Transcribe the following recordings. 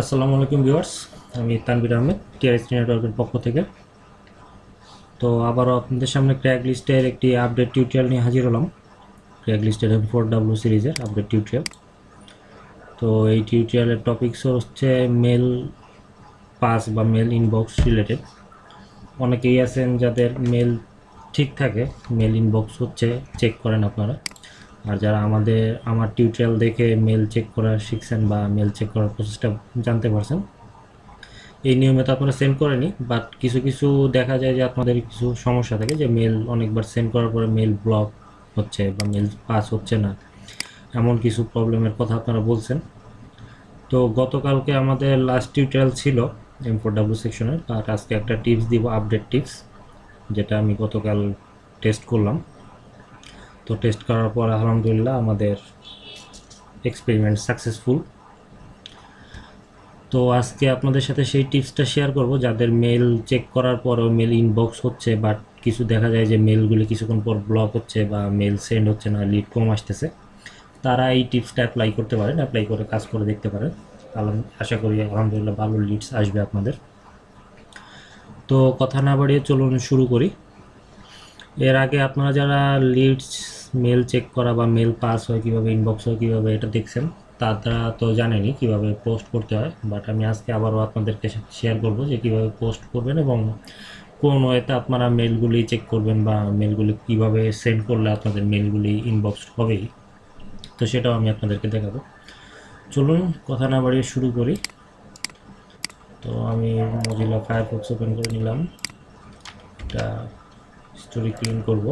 আসসালামু আলাইকুম ভিউয়ার্স, আমি তানভীর আহমেদ টিআরএসটি নেটওয়ার্কের পক্ষ থেকে। তো আবারও আপনাদের সামনে ক্র্যাগলিস্টের একটি আপডেট টিউটোরিয়াল নিয়ে হাজির হলাম। ক্র্যাগলিস্টের 4W সিরিজের আপডেট টিউটোরিয়াল। তো এই টিউটোরিয়ালের টপিকস হচ্ছে মেল পাস বা মেল ইনবক্স রিলেটেড। অনেকেই আছেন যাদের মেল ঠিক থাকে, মেল ইনবক্স হচ্ছে চেক করেন আপনারা। আর যারা আমার টিউটোরিয়াল দেখে মেল চেক করা শিখছেন বা মেল চেক করার প্রসেসটা জানতে পারছেন, এই নিয়মে তো আপনারা সেন্ড করেনি, বাট কিছু কিছু দেখা যায় যে আপনাদের কিছু সমস্যা থাকে যে মেল অনেকবার সেন্ড করার পরে মেল ব্লক হচ্ছে বা মেল পাস হচ্ছে না, এমন কিছু প্রবলেমের কথা আপনারা বলছেন। তো গতকালকে আমাদের লাস্ট টিউটোরিয়াল ছিল M4W সেকশনের, আর আজকে একটা টিপস দিব, আপডেট টিপস, যেটা আমি গতকাল টেস্ট করলাম। তো টেস্ট করার পর আলহামদুলিল্লাহ আমাদের এক্সপেরিমেন্ট সাকসেসফুল। তো আজকে আপনাদের সাথে সেই টিপসটা শেয়ার করব যাদের মেল চেক করার পরও মেল ইনবক্স হচ্ছে, বাট কিছু দেখা যায় যে মেলগুলি কিছুক্ষণ পর ব্লক হচ্ছে বা মেল সেন্ড হচ্ছে না, লিড কম আসতেছে। তারা এই টিপসটা অ্যাপ্লাই করতে পারেন, অ্যাপ্লাই করে কাজ করে দেখতে পারেন। আশা করি আলহামদুলিল্লাহ ভালো লিডস আসবে আপনাদের। তো কথা না বাড়িয়ে চলুন শুরু করি। এর আগে আপনারা যারা লিডস মেল চেক করা বা মেল পাস হয় কীভাবে, ইনবক্স হয় কীভাবে, এটা দেখছেন, তারা তো জানেনি কীভাবে পোস্ট করতে হয়, বাট আমি আজকে আবারও আপনাদেরকে শেয়ার করব যে কীভাবে পোস্ট করবেন এবং কোন ওয়েতে আপনারা মেলগুলি চেক করবেন বা মেলগুলি কীভাবে সেন্ড করলে আপনাদের মেলগুলি ইনবক্স হবেই। তো সেটাও আমি আপনাদেরকে দেখাবো। চলুন কথা না বাড়িয়ে শুরু করি। তো আমি মজিলা ফায়ারফক্স ওপেন করে নিলাম, এটা স্টোরি ক্লিন করব,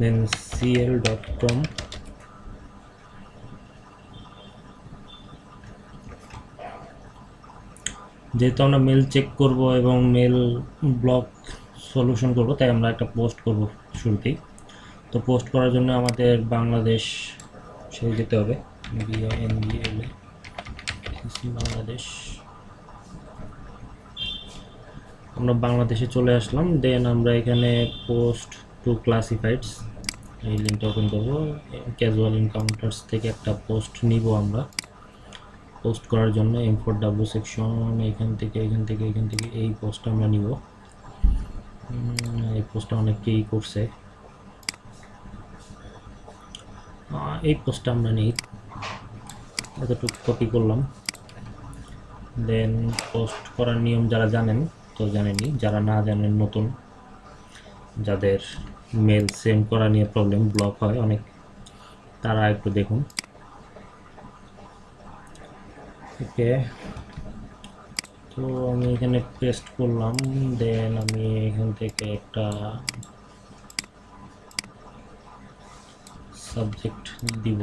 দেন cl.com। যেহেতু আমরা মেল চেক করব এবং মেল ব্লক সলিউশন করব, তাই আমরা একটা পোস্ট করব শুরুতেই। তো পোস্ট করার জন্য আমাদের বাংলাদেশ সেরে যেতে হবে, বাংলাদেশ। আমরা বাংলাদেশে চলে আসলাম, দেন আমরা এখানে পোস্ট টু ক্লাসিফাইডস এই লিঙ্কটা ওপেন করবো। ক্যাজুয়াল এনকাউন্টার্স থেকে একটা পোস্ট নিব আমরা পোস্ট করার জন্য M4W সেকশন। এখান থেকে এই পোস্টটা আমরা নিব। এই পোস্টটা অনেকেই করছে, এই পোস্টটা আমরা নিই, এতটুকু কপি করলাম। দেন পোস্ট করার নিয়ম যারা জানেন তো জানেনি, যারা না জানেন, নতুন, যাদের মেল সেন্ড করা নিয়ে প্রবলেম, ব্লক হয় অনেক, তারা একটু দেখুন। ওকে, তো আমি এখানে পেস্ট করলাম, দেন আমি এখান থেকে একটা সাবজেক্ট দিব।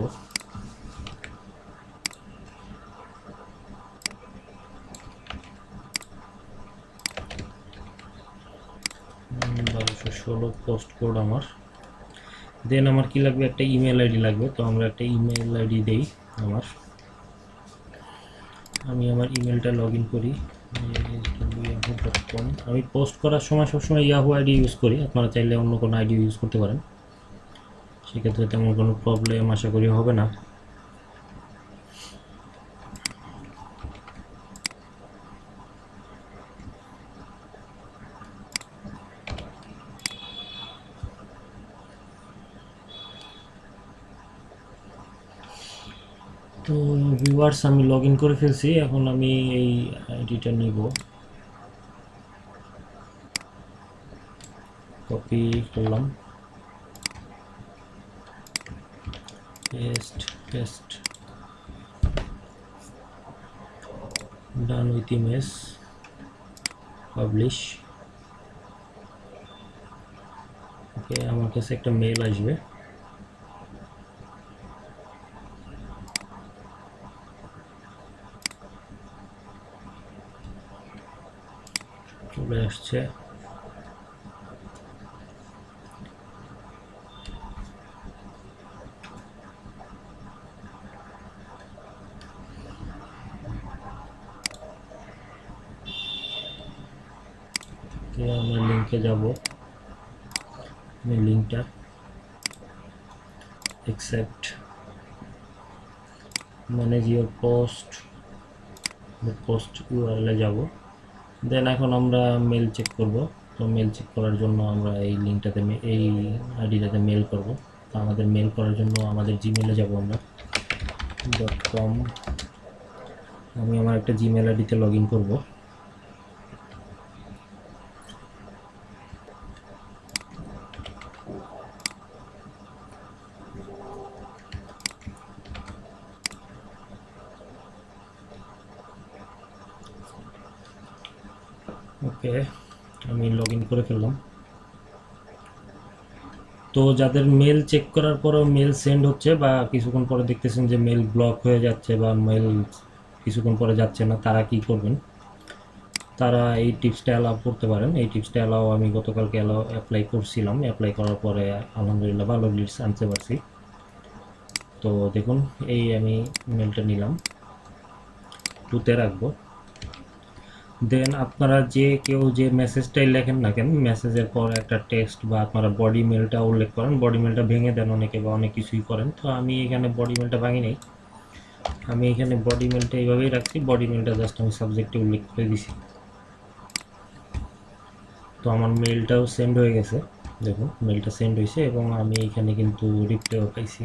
পোস্ট কোড আমার, দেন আমার কি লাগবে, একটা ইমেল আইডি লাগবে। তো আমরা একটা ইমেল আইডি দেই। আমি আমার ইমেলটা লগইন করি। আমি পোস্ট করার সময় সবসময় ইয়াহু আইডি ইউজ করি, আপনারা চাইলে অন্য কোনো আইডি ইউজ করতে পারেন, সেক্ষেত্রে তেমন কোনো প্রবলেম আশা করি হবে না। তো ভিউয়ার্স, আমি লগ ইন করে ফেলছি, এখন আমি এই আইডিটা নিব, কপি করলাম, paste, done with image, publish. Okay, আমার কাছে একটা মেল আসবে। লিঙ্কে যাব, লিঙ্কটা except manage your post, the post URL e jabo, then ekhon amra mail check korbo. तो मेल चेक करार जोन्नो आमरा ए लिंकटाते में ए आईडीटाते मेल करब। तो आमादेर मेल करार जोन्नो आमादेर जीमेले जाब आमरा .com आमी आमार एकटा जीमेल आईडीते लगइन करब। ओके आमी लॉगिन करे फेललाम। तो जादेर मेल चेक करार पर मेल सेंड होच्छे बा किछुक्षण परे देखतेछेन जे मेल ब्लक हये जाच्छे बा मेल किछुक्षण परे जाच्छे ना, तारा कि करबेन? तारा एई टिप्सटा अलाउ करते पारेन। एई टिप्सटा अलाउ आमी गतकालके अलाउ अप्लाई करछिलाम। अप्लाई करार परे आलহামদুলিল্লাহ ভালো লিডস আনতে পারছি। तो দেখুন এই আমি মেলটা নিলাম, টুতে রাখবো। दें अपनारा जे क्यों जो मेसेजटाई लेखें ना कें मेसेजर पर एक टेक्स्ट बा अपनारा बडी मेलटा उल्लेख करें, बडी मेलटा भेंगे दें अनेके बा अनेक किछुई करें। तो आमी एखाने बडी मेलटा भांगी नहीं, आमी एखाने बडी मेलटा एइभाबेई राखछि। बडी मेलटा जस्ट आमी सबजेक्टे उल्लेख करे दिछि। तो आमार मेलटाओ सेंड हये गेछे, देखुन मेलटा सेंड हयेछे एबं आमी एखाने किन्तु रिप्लाइओ पाइछि।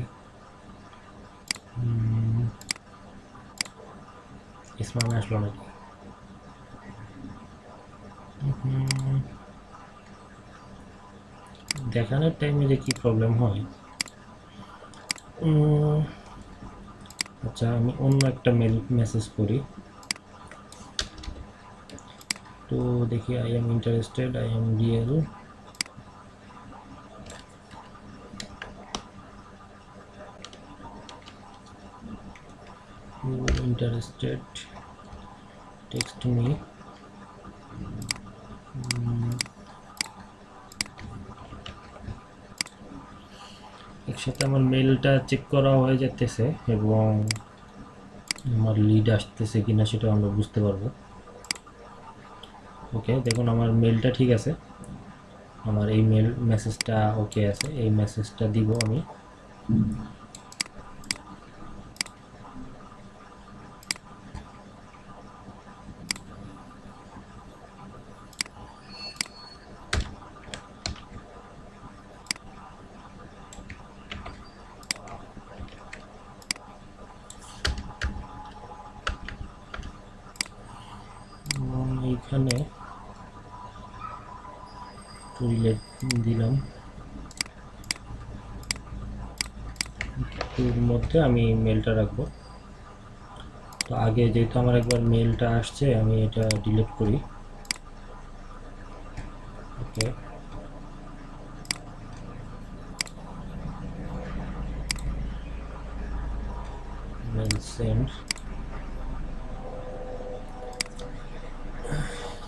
इसमाने आसलो ना कि देखान टाइम की प्रॉब्लेम है। अच्छा हमें अन्य एक मेल मैसेज करी। तो देखिए I am interested, I am real. You interested text me. একসাথে আমার মেলটা চেক করা হয়ে যাচ্ছে এবং আমার লিড আসতেছে কিনা সেটা আমরা বুঝতে পারবো। ওকে দেখুন আমার মেলটা ঠিক আছে, আমার এই মেল মেসেজটা ওকে আছে। এই মেসেজটা দিব আমি। मेलटा रखबो। तो आगे जेहेतु आमार एकबार मेलटा आसछे आमी एटा डिलीट करी। Okay mail send.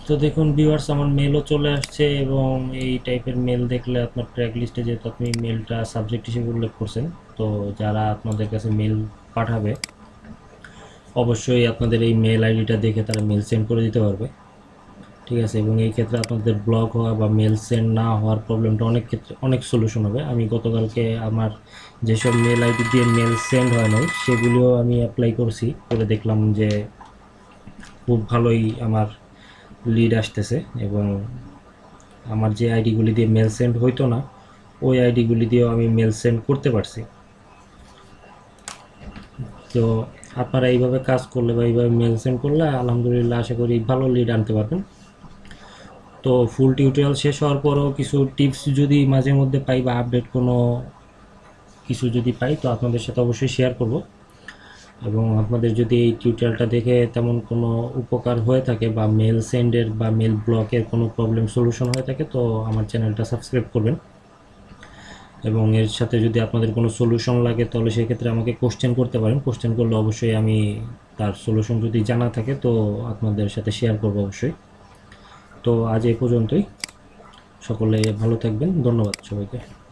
तो देखुन व्यूअर्स आमार मेलও चले आसछे एबं एई टाइपेर मेल देखले आपनार Craigslist-e जेहेतु आपनि मेलटा सबजेक्ट हिसेबे उल्लेख करछेन। तो যারা আপনাদের কাছে মেল পাঠাবে অবশ্যই আপনাদের এই মেল আইডিটা দেখে তারা মেল সেন্ড করে দিতে পারবে, ঠিক আছে? এবং এই ক্ষেত্রে আপনাদের ব্লক হওয়া বা মেল সেন্ড না হওয়ার প্রবলেমটা অনেক ক্ষেত্রে অনেক সলিউশন হবে। আমি গতকালকে আমার যেসব মেল আইডি দিয়ে মেল সেন্ড হয় না সেগুলোও আমি অ্যাপ্লাই করছি, করে দেখলাম যে খুব ভালোই আমার লিড আসতেছে এবং আমার যে আইডিগুলি দিয়ে মেল সেন্ড হইতো না ওই আইডিগুলি দিয়েও আমি মেল সেন্ড করতে পারছি। তো আপনারা এইভাবে কাজ করলে বা এইভাবে মেল সেন্ড করলে আলহামদুলিল্লাহ আশা করি ভালো লিড আনতে পারবেন। তো ফুল টিউটোরিয়াল শেষ হওয়ার পরও কিছু টিপস যদি মাঝে মধ্যে পাই বা আপডেট কোনো কিছু যদি পাই তো আপনাদের সাথে অবশ্যই শেয়ার করব। এবং আপনাদের যদি এই টিউটোরিয়ালটা দেখে তেমন কোনো উপকার হয়ে থাকে বা মেল সেন্ডের বা মেল ব্লকের কোনো প্রবলেম সলিউশন হয়ে থাকে তো আমার চ্যানেলটা সাবস্ক্রাইব করবেন। এবং এর সাথে যদি আপনাদের কোনো সলিউশন লাগে তাহলে সেই ক্ষেত্রে আমাকে কোশ্চেন করতে পারেন। কোশ্চেন করলে অবশ্যই আমি তার সলিউশন যদি জানা থাকে তো আপনাদের সাথে শেয়ার করব অবশ্যই। তো আজ এই পর্যন্তই, সকলে ভালো থাকবেন, ধন্যবাদ সবাইকে।